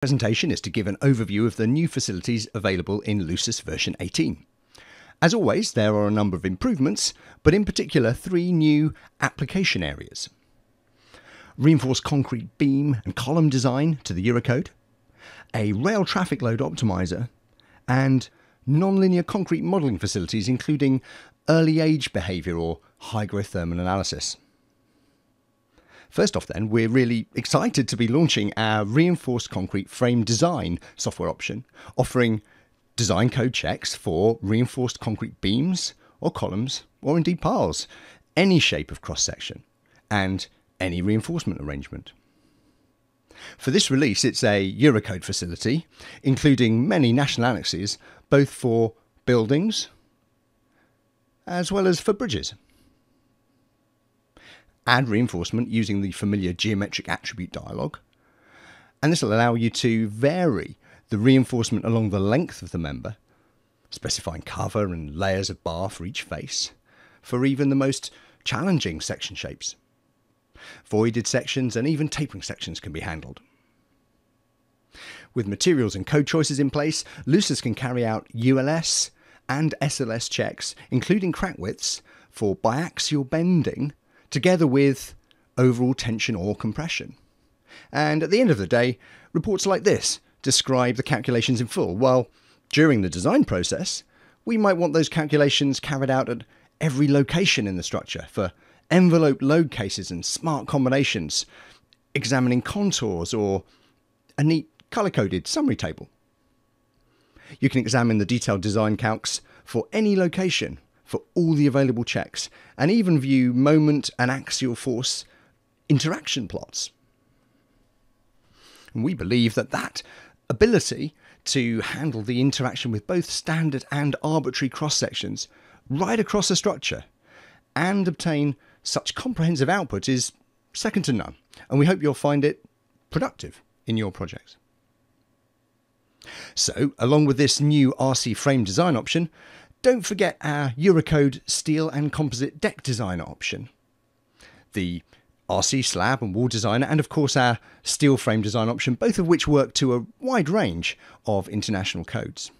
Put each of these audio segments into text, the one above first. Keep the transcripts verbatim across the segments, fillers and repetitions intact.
Presentation is to give an overview of the new facilities available in LUSAS version eighteen. As always, there are a number of improvements, but in particular three new application areas. Reinforced concrete beam and column design to the Eurocode, a rail traffic load optimizer, and non-linear concrete modelling facilities including early age behaviour or Hygro-Thermal analysis. First off then, we're really excited to be launching our Reinforced Concrete Frame Design software option, offering design code checks for reinforced concrete beams or columns or indeed piles, any shape of cross-section and any reinforcement arrangement. For this release, it's a Eurocode facility, including many national annexes, both for buildings as well as for bridges. Add reinforcement using the familiar geometric attribute dialog, and this will allow you to vary the reinforcement along the length of the member, specifying cover and layers of bar for each face, for even the most challenging section shapes. Voided sections and even tapering sections can be handled. With materials and code choices in place, LUSAS can carry out U L S and S L S checks, including crack widths, for biaxial bending, together with overall tension or compression. And at the end of the day, reports like this describe the calculations in full, while during the design process, we might want those calculations carried out at every location in the structure for envelope load cases and smart combinations, examining contours or a neat colour-coded summary table. You can examine the detailed design calcs for any location for all the available checks, and even view moment and axial force interaction plots. And we believe that that ability to handle the interaction with both standard and arbitrary cross-sections right across a structure and obtain such comprehensive output is second to none, and we hope you'll find it productive in your projects. So, along with this new R C frame design option, don't forget our Eurocode steel and composite deck design option, the R C slab and wall designer, and of course our steel frame design option, both of which work to a wide range of international codes.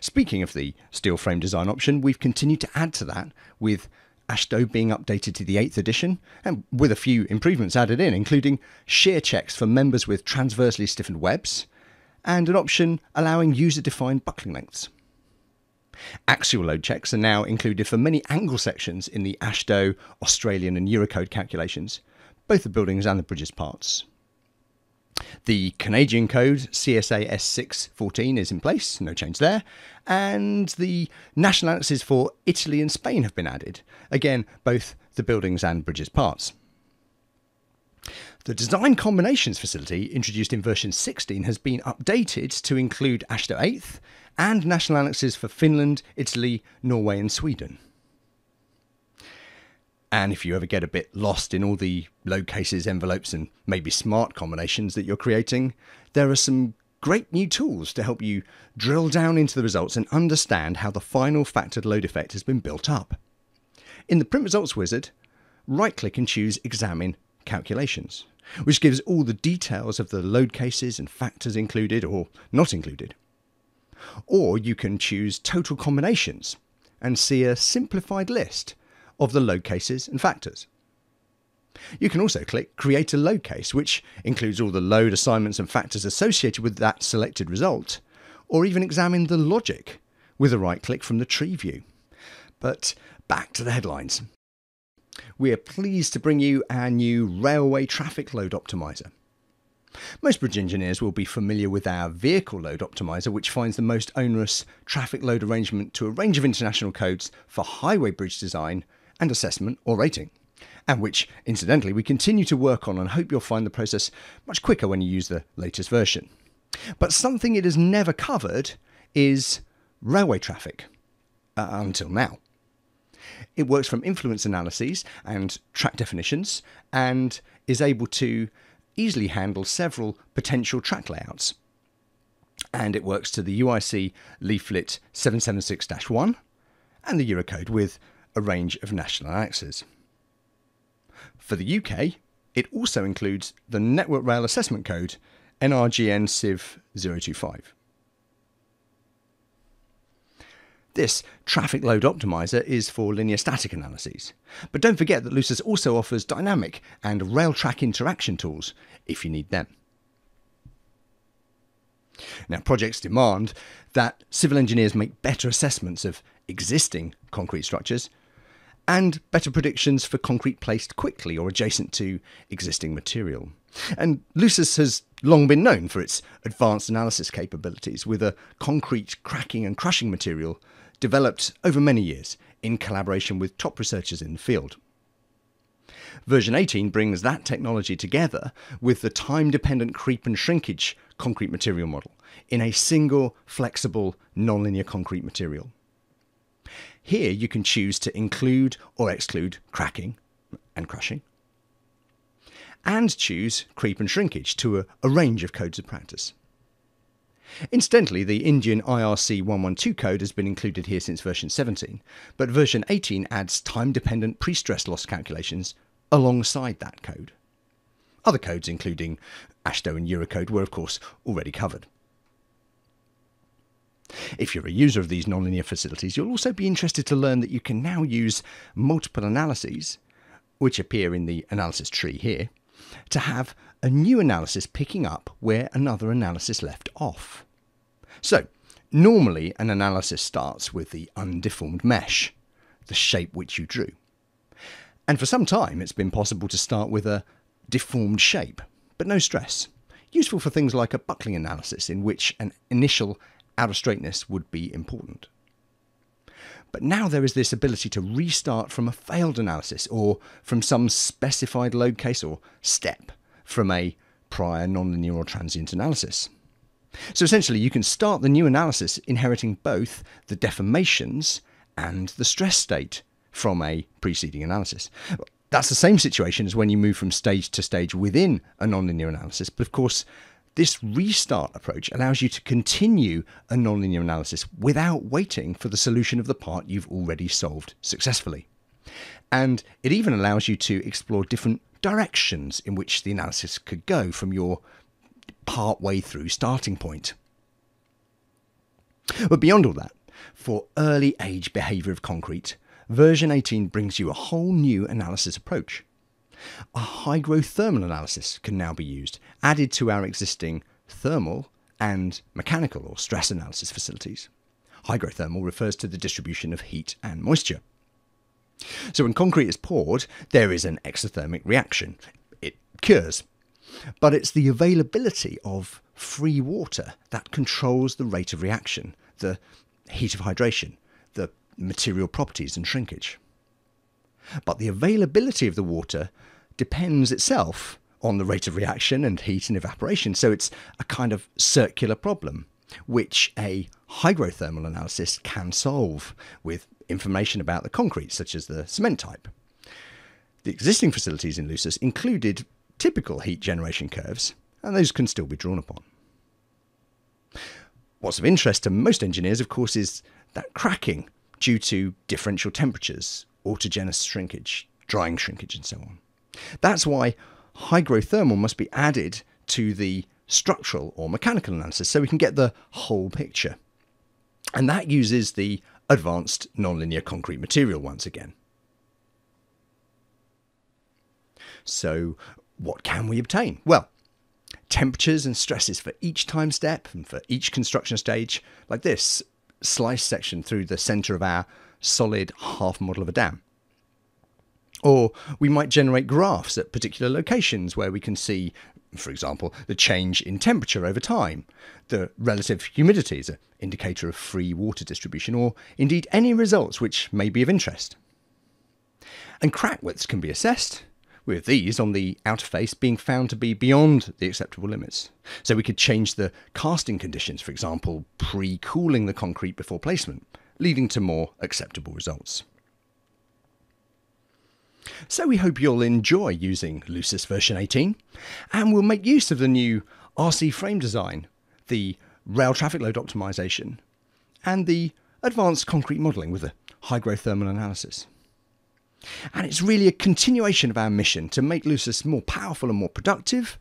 Speaking of the steel frame design option, we've continued to add to that, with AASHTO being updated to the eighth edition, and with a few improvements added in, including shear checks for members with transversely stiffened webs, and an option allowing user-defined buckling lengths. Axial load checks are now included for many angle sections in the AASHTO, Australian and Eurocode calculations, both the buildings and the bridges parts. The Canadian code C S A S six fourteen is in place, no change there, and the national annexes for Italy and Spain have been added, again both the buildings and bridges parts. The Design Combinations facility, introduced in version sixteen, has been updated to include AASHTO eighth and national annexes for Finland, Italy, Norway and Sweden. And if you ever get a bit lost in all the load cases, envelopes and maybe smart combinations that you're creating, there are some great new tools to help you drill down into the results and understand how the final factored load effect has been built up. In the Print Results wizard, right-click and choose Examine Calculations, which gives all the details of the load cases and factors included or not included. Or you can choose Total Combinations and see a simplified list of the load cases and factors. You can also click Create a Load Case, which includes all the load assignments and factors associated with that selected result, or even examine the logic with a right click from the tree view. But back to the headlines. We are pleased to bring you our new Railway Traffic Load Optimizer. Most bridge engineers will be familiar with our Vehicle Load Optimizer, which finds the most onerous traffic load arrangement to a range of international codes for highway bridge design and assessment or rating, and which, incidentally, we continue to work on and hope you'll find the process much quicker when you use the latest version. But something it has never covered is railway traffic, uh, until now. It works from influence analyses and track definitions and is able to easily handle several potential track layouts. And it works to the U I C leaflet seven seven six dash one and the Eurocode with a range of national annexes. For the U K, it also includes the Network Rail Assessment Code N R G N C I V zero two five. This traffic load optimizer is for linear static analyses. But don't forget that LUSAS also offers dynamic and rail track interaction tools if you need them. Now, projects demand that civil engineers make better assessments of existing concrete structures and better predictions for concrete placed quickly or adjacent to existing material. And LUSAS has long been known for its advanced analysis capabilities, with a concrete cracking and crushing material developed over many years in collaboration with top researchers in the field. Version eighteen brings that technology together with the time-dependent creep and shrinkage concrete material model in a single, flexible, nonlinear concrete material. Here you can choose to include or exclude cracking and crushing, and choose creep and shrinkage to a, a range of codes of practice. Incidentally, the Indian I R C one twelve code has been included here since version seventeen, but version eighteen adds time-dependent pre-stress loss calculations alongside that code. Other codes, including AASHTO and Eurocode, were of course already covered. If you're a user of these nonlinear facilities, you'll also be interested to learn that you can now use multiple analyses, which appear in the analysis tree here, to have a new analysis picking up where another analysis left off. So, normally an analysis starts with the undeformed mesh, the shape which you drew. And for some time it's been possible to start with a deformed shape, but no stress. Useful for things like a buckling analysis, in which an initial out of straightness would be important. But now there is this ability to restart from a failed analysis, or from some specified load case or step from a prior nonlinear or transient analysis. So essentially you can start the new analysis inheriting both the deformations and the stress state from a preceding analysis. That's the same situation as when you move from stage to stage within a nonlinear analysis, but of course this restart approach allows you to continue a nonlinear analysis without waiting for the solution of the part you've already solved successfully. And it even allows you to explore different directions in which the analysis could go from your partway through starting point. But beyond all that, for early age behaviour of concrete, version eighteen brings you a whole new analysis approach. A hygro-thermal analysis can now be used, added to our existing thermal and mechanical or stress analysis facilities. Hygro-thermal refers to the distribution of heat and moisture. So when concrete is poured, there is an exothermic reaction. It cures. But it's the availability of free water that controls the rate of reaction, the heat of hydration, the material properties and shrinkage. But the availability of the water depends itself on the rate of reaction and heat and evaporation, so it's a kind of circular problem, which a hydrothermal analysis can solve with information about the concrete, such as the cement type. The existing facilities in LUSAS included typical heat generation curves, and those can still be drawn upon. What's of interest to most engineers, of course, is that cracking due to differential temperatures, autogenous shrinkage, drying shrinkage, and so on. That's why hygro-thermal must be added to the structural or mechanical analysis so we can get the whole picture. And that uses the advanced nonlinear concrete material once again. So what can we obtain? Well, temperatures and stresses for each time step and for each construction stage, like this slice section through the centre of our solid half model of a dam. Or we might generate graphs at particular locations where we can see, for example, the change in temperature over time. The relative humidity is an indicator of free water distribution, or indeed any results which may be of interest. And crack widths can be assessed, with these on the outer face being found to be beyond the acceptable limits. So we could change the casting conditions, for example, pre-cooling the concrete before placement, leading to more acceptable results. So we hope you'll enjoy using LUSAS version eighteen, and we'll make use of the new R C frame design, the rail traffic load optimisation, and the advanced concrete modelling with the hygro-thermal analysis. And it's really a continuation of our mission to make LUSAS more powerful and more productive,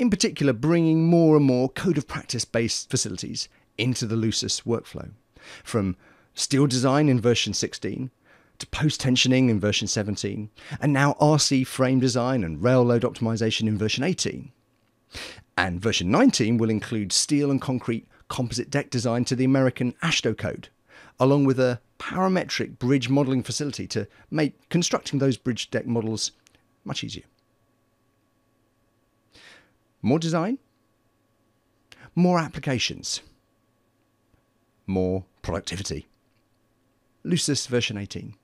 in particular bringing more and more code of practice-based facilities into the LUSAS workflow, from steel design in version sixteen, to post-tensioning in version seventeen, and now R C frame design and rail load optimisation in version eighteen. And version nineteen will include steel and concrete composite deck design to the American AASHTO code, along with a parametric bridge modelling facility to make constructing those bridge deck models much easier. More design, more applications, more productivity. LUSAS version eighteen.